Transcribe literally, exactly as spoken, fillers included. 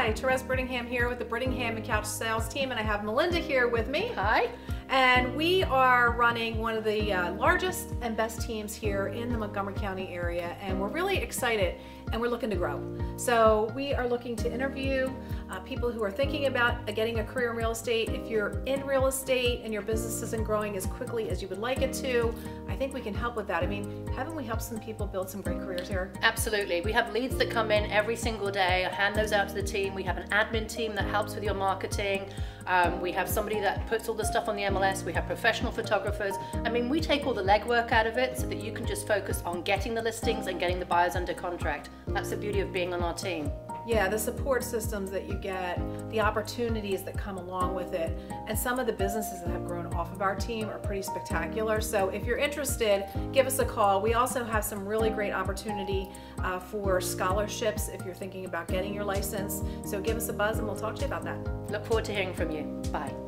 Hi, Therese Brittingham here with the Brittingham and Couch Sales team, and I have Melinda here with me. Hi. And we are running one of the uh, largest and best teams here in the Montgomery County area, and we're really excited and we're looking to grow. So we are looking to interview uh, people who are thinking about getting a career in real estate. If you're in real estate and your business isn't growing as quickly as you would like it to, I think we can help with that. I mean, haven't we helped some people build some great careers here? Absolutely. We have leads that come in every single day. I hand those out to the team. We have an admin team that helps with your marketing. Um, we have somebody that puts all the stuff on the M L S. We have professional photographers. I mean, we take all the legwork out of it so that you can just focus on getting the listings and getting the buyers under contract. That's the beauty of being on our team. Yeah, the support systems that you get, the opportunities that come along with it, and some of the businesses that have grown off of our team are pretty spectacular. So if you're interested, give us a call. We also have some really great opportunity uh, for scholarships if you're thinking about getting your license. So give us a buzz and we'll talk to you about that. Look forward to hearing from you. Bye.